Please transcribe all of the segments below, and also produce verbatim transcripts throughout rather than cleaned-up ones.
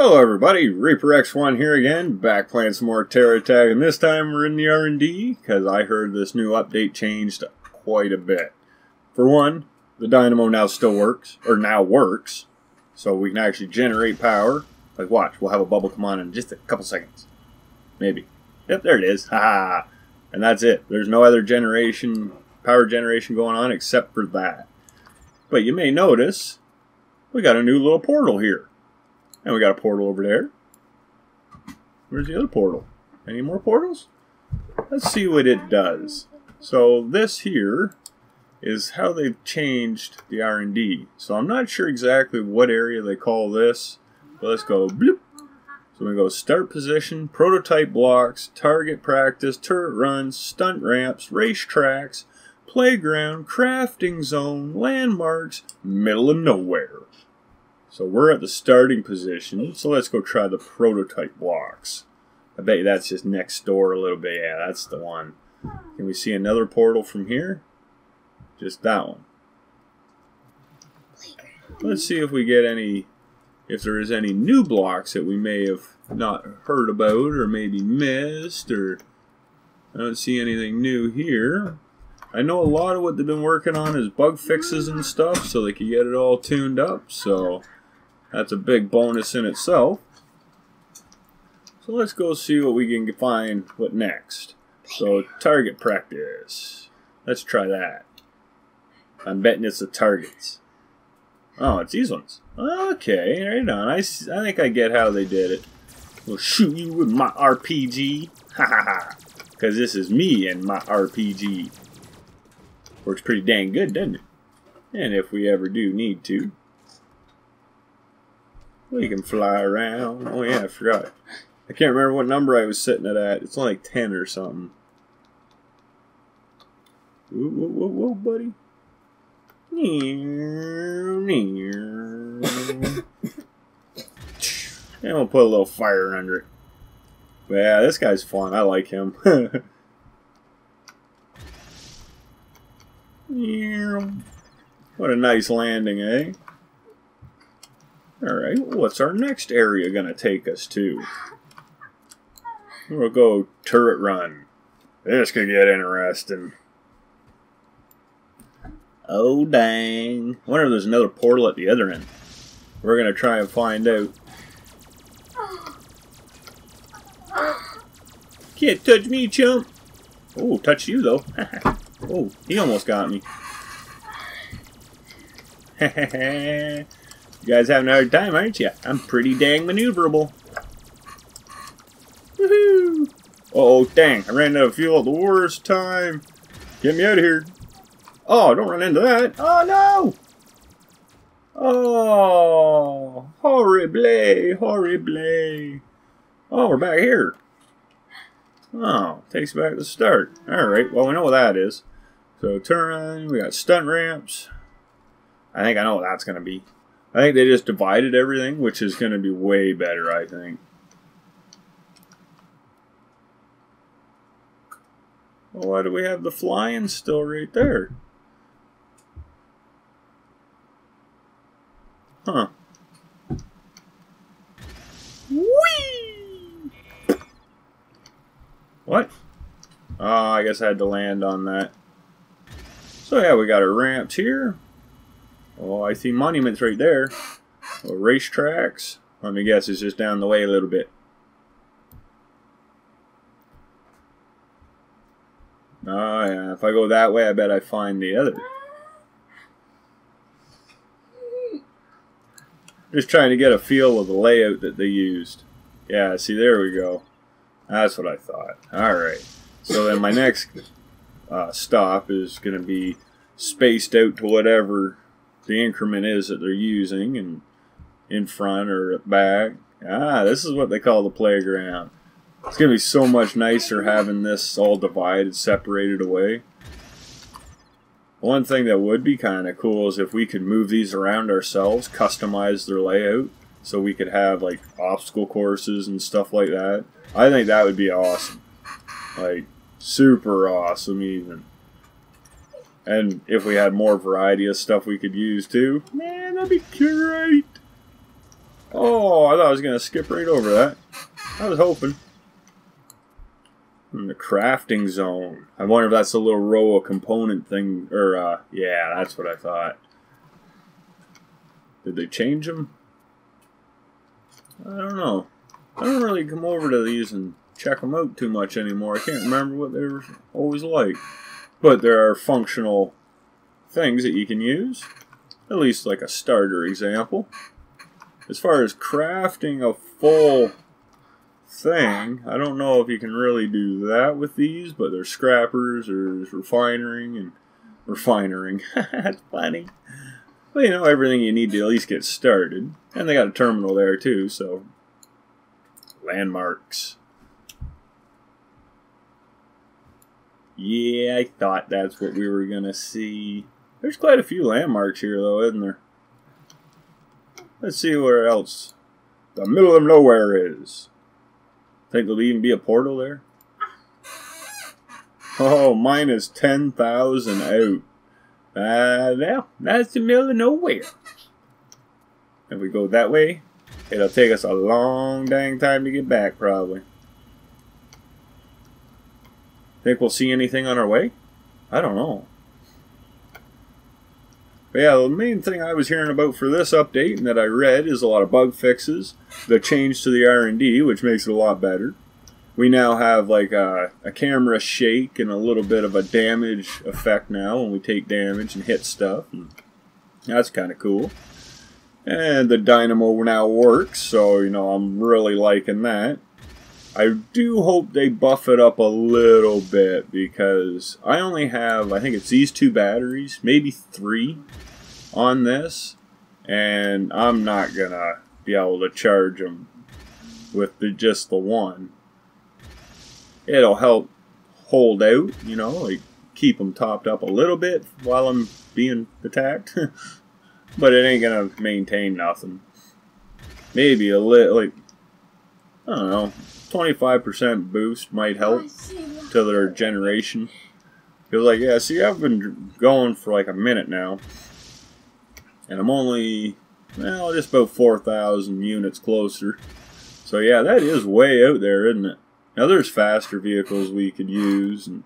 Hello everybody, ReaperX one here again, back playing some more TerraTech, and this time we're in the R and D, because I heard this new update changed quite a bit. For one, the Dynamo now still works, or now works, so we can actually generate power. Like, watch, we'll have a bubble come on in just a couple seconds. Maybe. Yep, there it is. Haha. And that's it. There's no other generation, power generation going on except for that. But you may notice, we got a new little portal here. And we got a portal over there. Where's the other portal? Any more portals? Let's see what it does. So this here is how they've changed the R and D. So I'm not sure exactly what area they call this. But let's go bloop. So we go start position, prototype blocks, target practice, turret runs, stunt ramps, race tracks, playground, crafting zone, landmarks, middle of nowhere. So we're at the starting position, so let's go try the prototype blocks. I bet you that's just next door a little bit. Yeah, that's the one. Can we see another portal from here? Just that one. Let's see if we get any, if there is any new blocks that we may have not heard about or maybe missed, or I don't see anything new here. I know a lot of what they've been working on is bug fixes and stuff, so they can get it all tuned up, so that's a big bonus in itself. So let's go see what we can find, what next. So target practice. Let's try that. I'm betting it's the targets. Oh, it's these ones. Okay, right on. I, I think I get how they did it. We'll shoot you with my R P G. Ha ha ha. Because this is me and my R P G. Works pretty dang good, doesn't it? And if we ever do need to, we can fly around. Oh yeah, I forgot. I can't remember what number I was sitting at. It's only like ten or something. Whoa, whoa, whoa, whoa, buddy. And we'll put a little fire under it. But yeah, this guy's fun. I like him. What a nice landing, eh? Alright, what's our next area gonna take us to? We'll go turret run. This could get interesting. Oh dang. I wonder if there's another portal at the other end. We're gonna try and find out. Can't touch me, chump! Oh, touch you though. Oh, he almost got me. You guys having a hard time, aren't you? I'm pretty dang maneuverable. Woohoo! Oh, dang. I ran out of fuel at the worst time. Get me out of here. Oh, don't run into that. Oh, no! Oh, horrible, horrible. Oh, we're back here. Oh, takes back the start. Alright, well, we know what that is. So, turn, we got stunt ramps. I think I know what that's going to be. I think they just divided everything, which is going to be way better, I think. Well, why do we have the flying still right there? Huh. Whee! What? Oh, I guess I had to land on that. So yeah, we got our ramps here. Oh, I see monuments right there. Oh, race tracks. Let me guess, it's just down the way a little bit. Oh, yeah. If I go that way, I bet I find the other. Just trying to get a feel of the layout that they used. Yeah, see, there we go. That's what I thought. Alright. So then my next uh, stop is going to be spaced out to whatever the increment is that they're using, and in front or back. Ah, this is what they call the playground. It's gonna be so much nicer having this all divided, separated away. One thing that would be kind of cool is if we could move these around ourselves, customize their layout, so we could have like obstacle courses and stuff like that. I think that would be awesome. Like, super awesome even. And if we had more variety of stuff we could use too, man, that'd be great. Oh, Oh, I thought I was going to skip right over that. I was hoping. In the crafting zone. I wonder if that's a little row of component thing. Or, uh, yeah, that's what I thought. Did they change them? I don't know. I don't really come over to these and check them out too much anymore. I can't remember what they were always like. But there are functional things that you can use. At least like a starter example. As far as crafting a full thing, I don't know if you can really do that with these, but there's scrappers, or there's refining and refining. That's funny. But you know, everything you need to at least get started. And they got a terminal there too, so landmarks. Yeah, I thought that's what we were gonna see. There's quite a few landmarks here though, isn't there? Let's see where else the middle of nowhere is. Think there'll even be a portal there? Oh, mine is ten thousand out. Uh, well, that's the middle of nowhere. If we go that way, it'll take us a long dang time to get back, probably. Think we'll see anything on our way? I don't know. But yeah, the main thing I was hearing about for this update and that I read is a lot of bug fixes, the change to the R and D, which makes it a lot better. We now have like a, a camera shake and a little bit of a damage effect now when we take damage and hit stuff. And that's kind of cool. And the Dynamo now works, so you know, I'm really liking that. I do hope they buff it up a little bit, because I only have, I think it's these two batteries, maybe three on this, and I'm not going to be able to charge them with the, just the one. It'll help hold out, you know, like keep them topped up a little bit while I'm being attacked, but it ain't going to maintain nothing. Maybe a little, like, I don't know. twenty-five percent boost might help to their regeneration. Because, like, yeah, see, I've been going for like a minute now, and I'm only, well, just about four thousand units closer. So, yeah, that is way out there, isn't it? Now, there's faster vehicles we could use and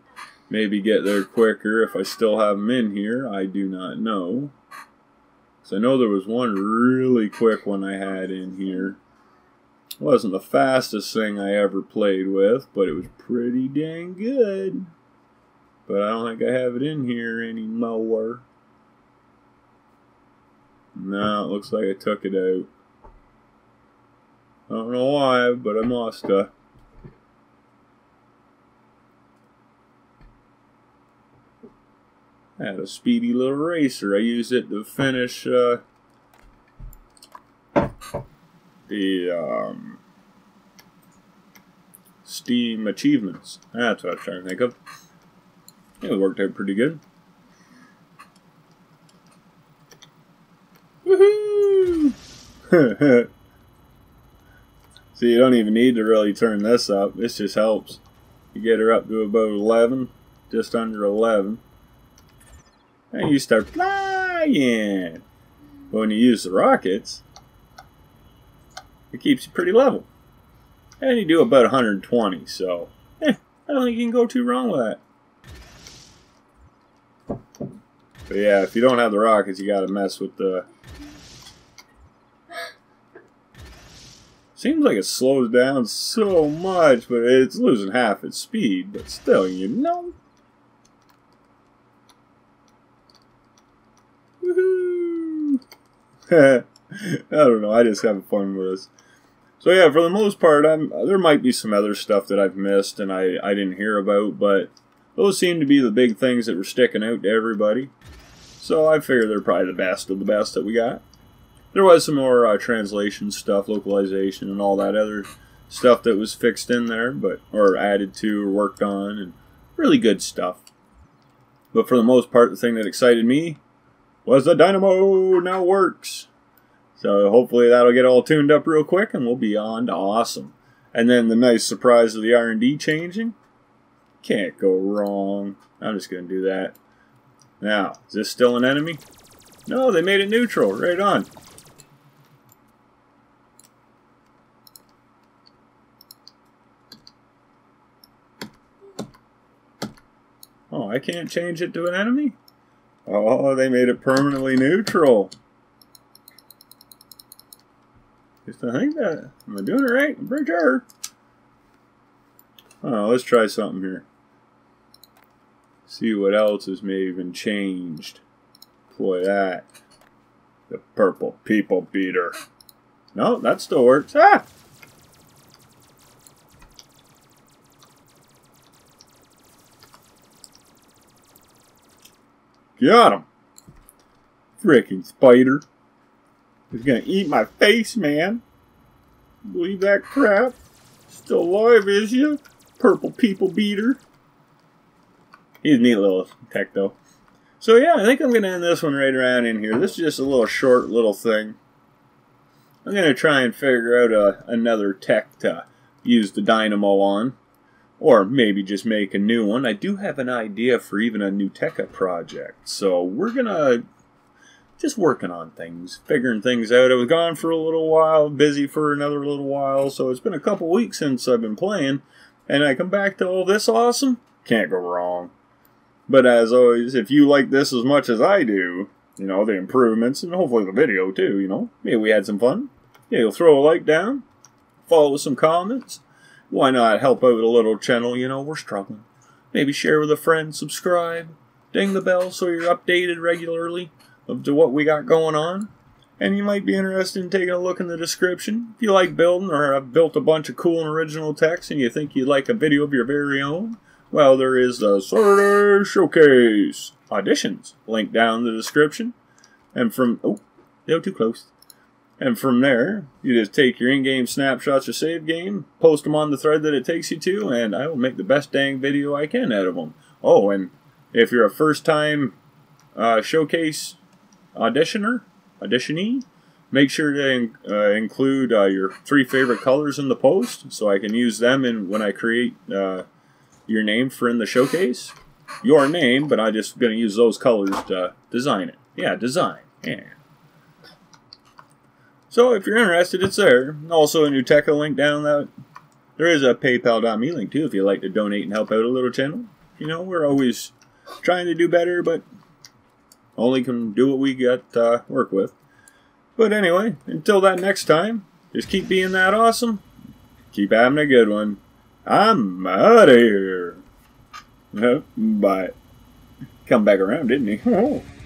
maybe get there quicker if I still have them in here. I do not know. So, I know there was one really quick one I had in here. Wasn't the fastest thing I ever played with, but it was pretty dang good. But I don't think I have it in here anymore. No, it looks like I took it out. I don't know why, but I must have. I had a speedy little racer. I used it to finish, uh... the um, Steam achievements. That's what I was trying to think of. It worked out pretty good. Woohoo! So you don't even need to really turn this up. This just helps. You get her up to about eleven, just under eleven, and you start flying. But when you use the rockets, it keeps you pretty level. And you do about one hundred twenty, so eh, I don't think you can go too wrong with that. But yeah, if you don't have the rockets, you gotta mess with the... Seems like it slows down so much, but it's losing half its speed, but still, you know. Woohoo! I don't know, I just have fun with this. So yeah, for the most part, I'm, there might be some other stuff that I've missed and I, I didn't hear about, but those seem to be the big things that were sticking out to everybody. So I figure they're probably the best of the best that we got. There was some more uh, translation stuff, localization, and all that other stuff that was fixed in there, but or added to or worked on, and really good stuff. But for the most part, the thing that excited me was the Dynamo now works. So hopefully that'll get all tuned up real quick and we'll be on to awesome. And then the nice surprise of the R and D changing. Can't go wrong. I'm just going to do that. Now, is this still an enemy? No, they made it neutral. Right on. Oh, I can't change it to an enemy? Oh, they made it permanently neutral. Just I think that am I doing it right? I'm pretty sure. Oh, let's try something here. See what else is maybe been changed. Boy, that the purple people beater. No, that still works. Ah. Got him. Frickin' spider. He's gonna eat my face, man. Believe that crap. Still alive, is you? Purple people beater. He's a neat little tech, though. So, yeah, I think I'm gonna end this one right around in here. This is just a little short little thing. I'm gonna try and figure out a, another tech to use the Dynamo on. Or maybe just make a new one. I do have an idea for even a new Tekka project. So we're going to just working on things, figuring things out. I was gone for a little while, busy for another little while. So it's been a couple weeks since I've been playing. And I come back to all this awesome. Can't go wrong. But as always, if you like this as much as I do, you know, the improvements and hopefully the video too, you know. Maybe we had some fun. Yeah, you'll throw a like down. Follow with some comments. Why not help out a little channel? You know, we're struggling. Maybe share with a friend, subscribe, ding the bell so you're updated regularly up to what we got going on. And you might be interested in taking a look in the description. If you like building or have built a bunch of cool and original techs and you think you'd like a video of your very own, well, there is the Saturday Showcase auditions link down in the description. And from... Oh, no, too close. And from there, you just take your in-game snapshots or save game, post them on the thread that it takes you to, and I will make the best dang video I can out of them. Oh, and if you're a first-time uh, showcase auditioner, auditionee, make sure to in uh, include uh, your three favorite colors in the post, so I can use them in when I create uh, your name for in the showcase. Your name, but I'm just going to use those colors to design it. Yeah, design. Yeah. So if you're interested, it's there. Also a new Tekka link down that. There is a PayPal dot me link too if you'd like to donate and help out a little channel. You know, we're always trying to do better, but only can do what we got to work with. But anyway, until that next time, just keep being that awesome. Keep having a good one. I'm out of here. Bye. Come back around, didn't he?